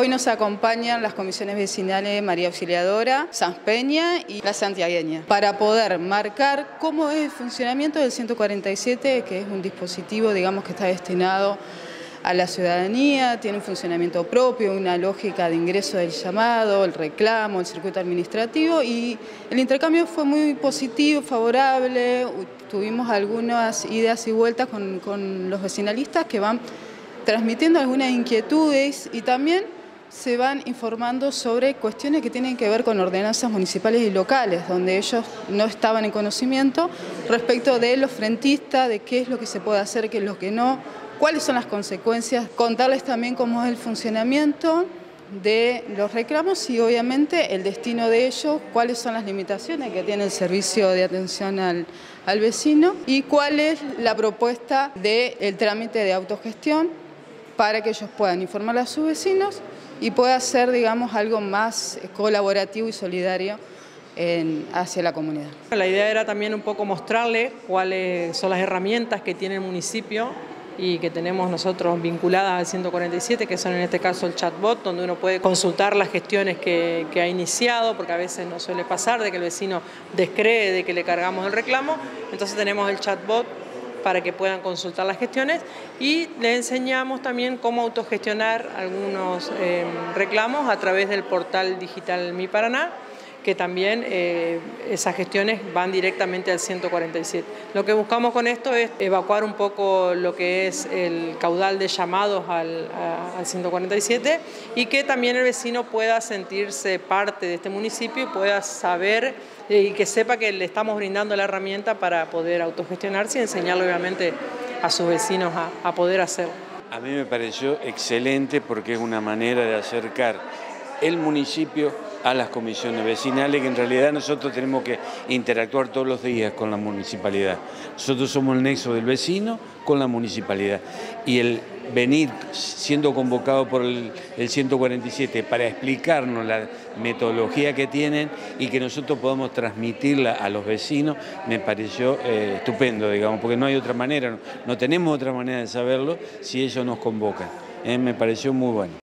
Hoy nos acompañan las comisiones vecinales María Auxiliadora, Sans Peña y La Santiagueña para poder marcar cómo es el funcionamiento del 147, que es un dispositivo, digamos, que está destinado a la ciudadanía, tiene un funcionamiento propio, una lógica de ingreso del llamado, el reclamo, el circuito administrativo, y el intercambio fue muy positivo, favorable. Tuvimos algunas ideas y vueltas con los vecinalistas que van transmitiendo algunas inquietudes y también se van informando sobre cuestiones que tienen que ver con ordenanzas municipales y locales, donde ellos no estaban en conocimiento respecto de los frentistas, de qué es lo que se puede hacer, qué es lo que no, cuáles son las consecuencias, contarles también cómo es el funcionamiento de los reclamos y obviamente el destino de ellos, cuáles son las limitaciones que tiene el servicio de atención al vecino y cuál es la propuesta del trámite de autogestión para que ellos puedan informar a sus vecinos y pueda ser, digamos, algo más colaborativo y solidario hacia la comunidad. La idea era también un poco mostrarles cuáles son las herramientas que tiene el municipio y que tenemos nosotros vinculadas al 147, que son en este caso el chatbot, donde uno puede consultar las gestiones que ha iniciado, porque a veces no suele pasar de que el vecino descree de que le cargamos el reclamo. Entonces tenemos el chatbot para que puedan consultar las gestiones y le enseñamos también cómo autogestionar algunos reclamos a través del portal digital Mi Paraná, que también esas gestiones van directamente al 147. Lo que buscamos con esto es evacuar un poco lo que es el caudal de llamados al 147 y que también el vecino pueda sentirse parte de este municipio y pueda saber y que sepa que le estamos brindando la herramienta para poder autogestionarse y enseñarle obviamente a sus vecinos a poder hacerlo. A mí me pareció excelente porque es una manera de acercar el municipio a las comisiones vecinales, que en realidad nosotros tenemos que interactuar todos los días con la municipalidad. Nosotros somos el nexo del vecino con la municipalidad. Y el venir siendo convocado por el 147 para explicarnos la metodología que tienen y que nosotros podamos transmitirla a los vecinos, me pareció estupendo, digamos, porque no hay otra manera, no tenemos otra manera de saberlo si ellos nos convocan. Me pareció muy bueno.